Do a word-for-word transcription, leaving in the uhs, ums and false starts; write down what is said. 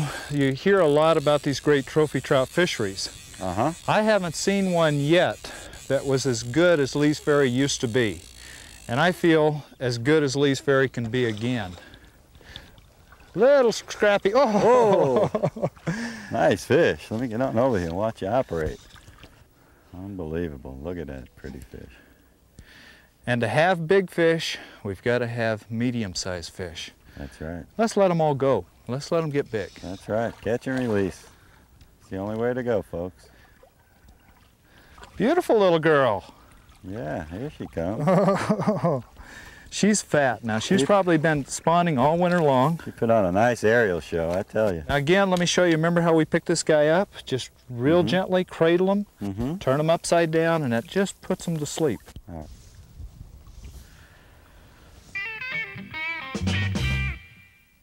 know, you hear a lot about these great trophy trout fisheries. Uh-huh. I haven't seen one yet that was as good as Lee's Ferry used to be. And I feel as good as Lee's Ferry can be again. Little scrappy. Oh! Whoa. Nice fish. Let me get on over here and watch you operate. Unbelievable. Look at that pretty fish. And to have big fish, we've got to have medium-sized fish. That's right. Let's let them all go. Let's let them get big. That's right. Catch and release. It's the only way to go, folks. Beautiful little girl. Yeah, here she comes. She's fat now. She's probably been spawning all winter long. She put on a nice aerial show, I tell you. Again, let me show you. Remember how we picked this guy up? Just real mm-hmm. gently cradle him, mm-hmm. turn him upside down, and that just puts him to sleep. All right.